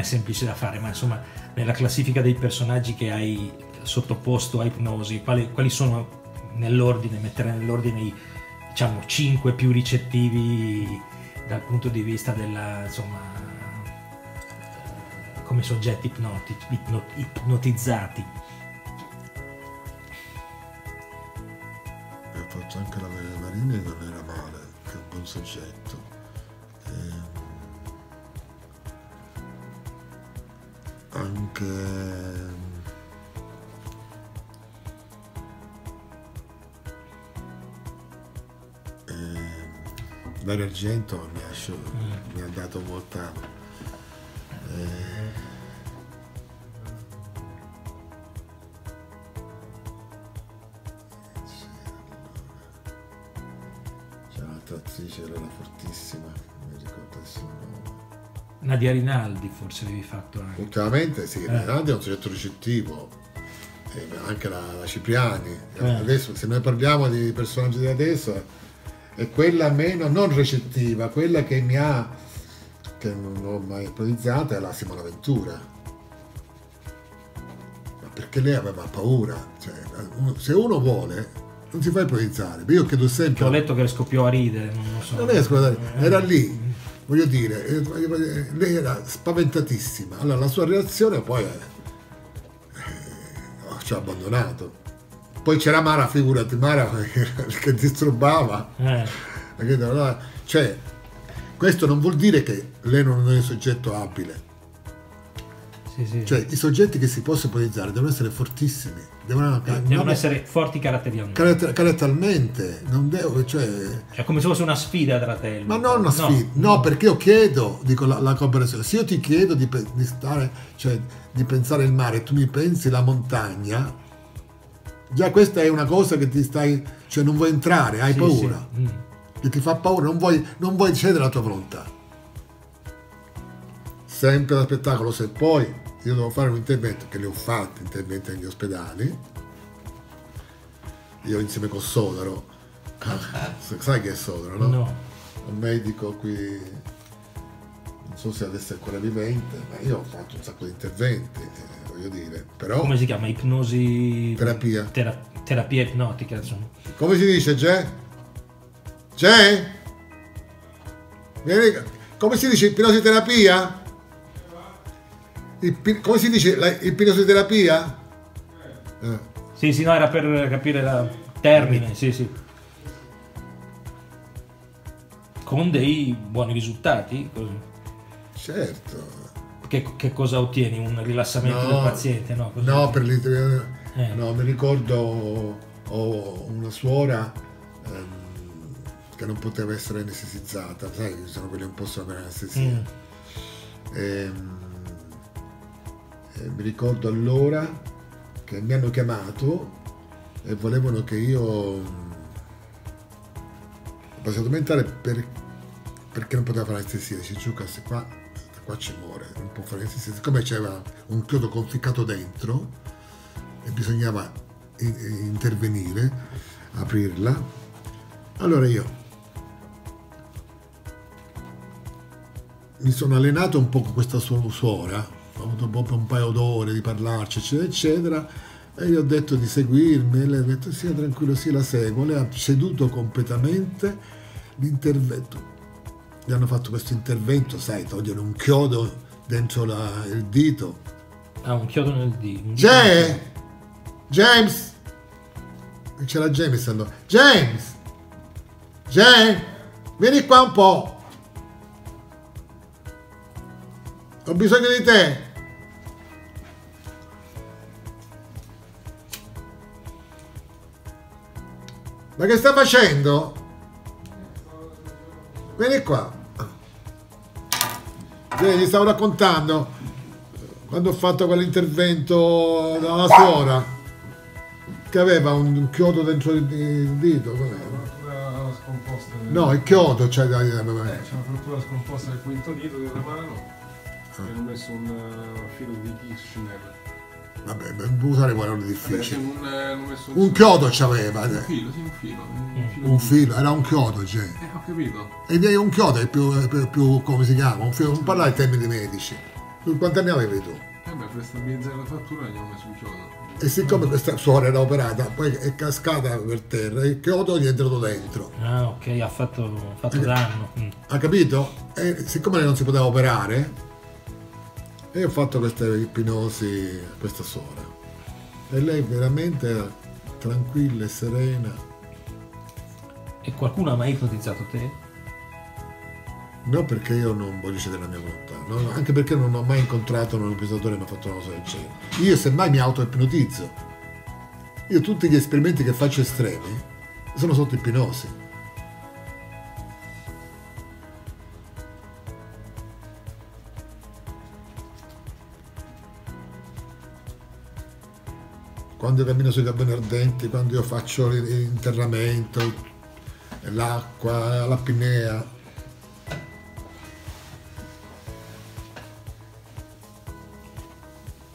è semplice da fare, ma insomma nella classifica dei personaggi che hai sottoposto a ipnosi, quali sono nell'ordine, mettere nell'ordine i, diciamo, 5 più ricettivi dal punto di vista della, insomma, come soggetti ipnotizzati. E faccio anche la Marini, non era male, che è un buon soggetto. Anche Dario Argento mi ha dato molta c'era un'altra attrice, era fortissima, non mi ricordo adesso il nome. Nadia Rinaldi forse avevi fatto anche. Ultimamente sì, Rinaldi è un soggetto ricettivo, anche la Cipriani. Adesso se noi parliamo di personaggi di adesso è quella meno non recettiva, quella che mi ha, che non ho mai ipnotizzata, è la Simona Ventura. Ma perché lei aveva paura, cioè, se uno vuole non si fa ipnotizzare. Io chiedo sempre, ho letto che scoppiò a ridere, non lo so. Non è, scusate, era lì, voglio dire, lei era spaventatissima. Allora la sua reazione poi ci ha abbandonato. Poi c'era Mara, figurati, Mara che disturbava. Cioè, questo non vuol dire che lei non è soggetto abile. Sì, sì. Cioè, i soggetti che si possono ipotizzare devono essere fortissimi. Devono essere forti caratterialmente. Caratterialmente. Non devo, cioè, come se fosse una sfida tra te. Ma non una sfida. No, perché io chiedo, dico, la cooperazione. Se io ti chiedo di stare, cioè, di pensare il mare e tu mi pensi la montagna, già questa è una cosa che ti stai, cioè non vuoi entrare, hai paura, che ti fa paura, non vuoi cedere la tua volontà. Sempre da spettacolo, se poi io devo fare un intervento, che ne ho fatti interventi negli ospedali, io insieme con Sodaro, sai che è Sodaro, no? No. Un medico qui, non so se adesso è ancora vivente, ma io ho fatto un sacco di interventi. Dire, però, come si chiama? Ipnosi. Terapia. Terapia ipnotica, insomma. Come si dice, Jay? Jay? Come si dice ipnositerapia? Come si dice ipnositerapia? Sì, sì, no, era per capire il termine, sì, sì. Con dei buoni risultati, così. Certo. Che cosa ottieni? Un rilassamento del paziente? No, no, per no, mi ricordo una suora che non poteva essere anestesizzata, sai, ci sono quelli che non possono avere anestesia. Mi ricordo allora che mi hanno chiamato e volevano che io passato mentale perché non poteva fare anestesia, dice Ciucca, se qua. Qua ci muore, non può fare niente. Siccome c'era un chiodo conficcato dentro e bisognava intervenire, aprirla, allora io mi sono allenato un po' con questa sua suora, ho avuto proprio un paio d'ore di parlarci, eccetera, eccetera, e gli ho detto di seguirmi, e lei ha detto sia tranquillo, sì, la seguo, lei ha ceduto completamente l'intervento. Gli hanno fatto questo intervento, sai, togliere un chiodo dentro il dito. Ah, un chiodo nel dito. James! C'era James allora. James! James! Vieni qua un po'! Ho bisogno di te! Ma che sta facendo? Vieni qua! Gli stavo raccontando quando ho fatto quell'intervento dalla suora che aveva un chiodo dentro il dito. Una scomposta. No, il chiodo, cioè c'è una frattura scomposta del quinto dito della mano e hanno messo un filo di Kirschner. Vabbè, usare parole difficili. Un chiodo c'aveva. Un filo, sì, un filo. Era un chiodo, cioè. Ho capito. E un chiodo è più come si chiama? Non parlare in termini medici. Tu quanti anni avevi tu? Beh, per stabilizzare la fattura gli ho messo un chiodo. E siccome questa suora era operata, poi è cascata per terra, il chiodo gli è entrato dentro. Ah, ok, ha fatto danno. Ha capito? E siccome lei non si poteva operare, e ho fatto queste ipnosi a questa suora. E lei veramente era tranquilla e serena. E qualcuno ha mai ipnotizzato te? No, perché io non voglio cedere la mia volontà, no? Anche perché non ho mai incontrato un ipnotizzatore che mi ha fatto una cosa del genere. Io semmai mi auto-ipnotizzo. Io tutti gli esperimenti che faccio estremi sono sotto ipnosi. Quando io cammino sui carboni ardenti, quando io faccio l'interramento, l'acqua, l'apnea.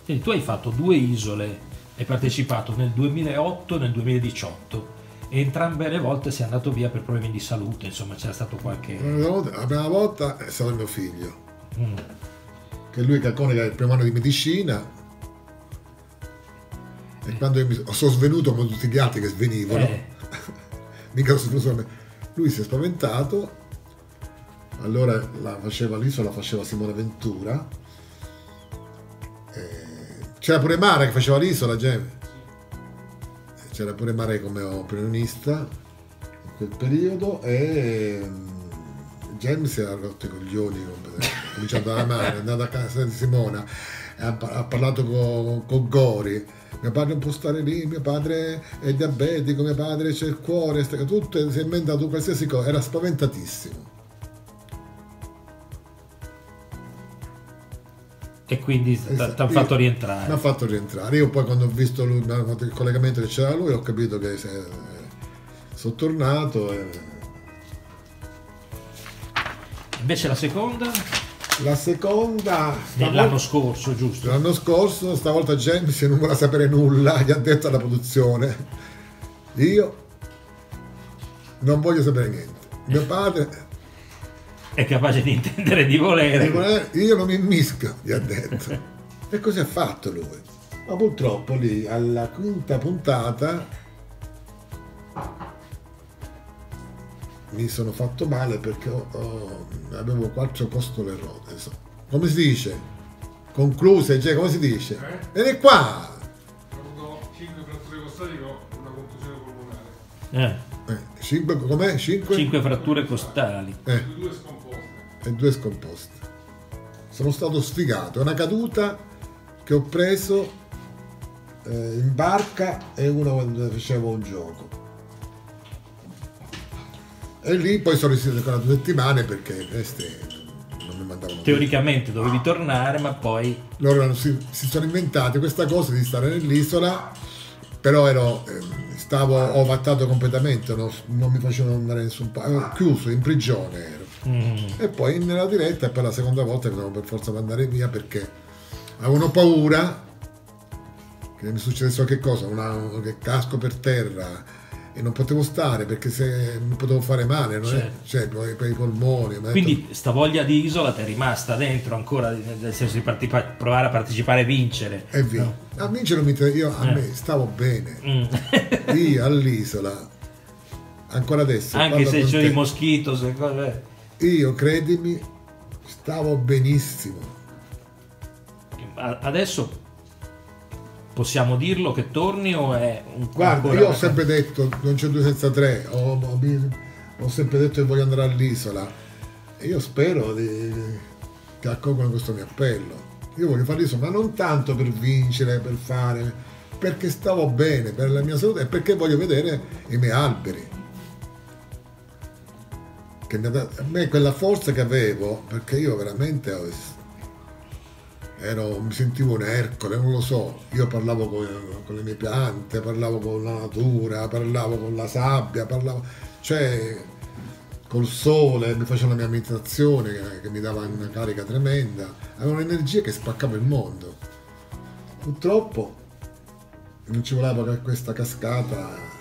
Quindi tu hai fatto due isole, hai partecipato nel 2008 e nel 2018 e entrambe le volte sei andato via per problemi di salute, insomma c'era stato qualche... La prima volta è stato mio figlio, che lui calcola che era il primo anno di medicina e quando io mi sono svenuto con tutti gli altri che svenivano, mica sono svenuto solo me. Lui si è spaventato, allora l'isola faceva Simona Ventura. C'era pure Mara che faceva l'isola, James. C'era pure Mara come opinionista in quel periodo e James si era rotto i coglioni, cominciando dalla Mara, è andato a casa di Simona, ha parlato con Gori. Mio padre non può stare lì, mio padre è diabetico, mio padre c'è il cuore, tutto, si è inventato qualsiasi cosa, era spaventatissimo. E quindi ti hanno fatto rientrare. Mi ha fatto rientrare. Io poi quando ho visto lui, mi hanno fatto il collegamento che c'era lui, ho capito che sono tornato. Invece la seconda? La seconda... Dell'anno scorso, giusto? L'anno scorso, stavolta James non voleva sapere nulla, gli ha detto alla produzione. Io non voglio sapere niente. Mio padre... è capace di intendere, di volere. Io non mi immisco, gli ha detto. E così ha fatto lui. Ma purtroppo lì, alla quinta puntata, mi sono fatto male perché avevo quattro costole rotte. Come si dice? Concluse, cioè, come si dice? Vieni qua! Ho 5 fratture costali, ho una contusione polmonare. 5, com'è? 5 fratture costali. E due scomposte. Sono stato sfigato, è una caduta che ho preso in barca e una quando facevo un gioco. E lì poi sono resistito ancora 2 settimane perché queste non mi mandavano. Teoricamente più. Dovevi tornare, ma poi... Loro si sono inventati questa cosa di stare nell'isola, però stavo ovattato completamente, non mi facevano andare nessun po', ero chiuso, in prigione ero. E poi nella diretta per la seconda volta mi dovevo per forza mandare via perché avevano paura che mi succedesse qualche cosa, che casco per terra e non potevo stare perché se mi potevo fare male, non è, cioè, per i polmoni. Quindi detto, sta voglia di isola ti è rimasta dentro ancora, nel senso di provare a partecipare e vincere. E via. No? A vincere io a me stavo bene, io all'isola, ancora adesso. Anche se c'è il moschito, se cos'è. Io, credimi, stavo benissimo. Adesso possiamo dirlo che torni o è un... Guarda, io ho sempre detto, non c'è due senza tre, ho sempre detto che voglio andare all'isola e io spero che accolgano questo mio appello. Io voglio fare l'isola, ma non tanto per vincere, per fare, perché stavo bene, per la mia salute e perché voglio vedere i miei alberi. Che mi ha dato, a me quella forza che avevo, perché io veramente mi sentivo un Ercole, non lo so, io parlavo con le mie piante, parlavo con la natura, parlavo con la sabbia, cioè col sole, mi facevo la mia meditazione che mi dava una carica tremenda, avevo un'energia che spaccava il mondo. Purtroppo non ci voleva che questa cascata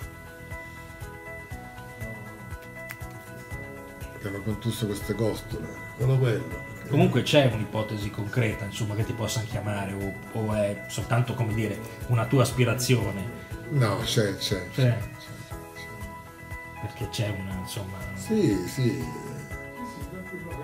che hanno contuso queste costole, solo quello. Comunque c'è un'ipotesi concreta, insomma, che ti possano chiamare, o è soltanto, come dire, una tua aspirazione? No, c'è. Perché c'è una, insomma... Sì, sì.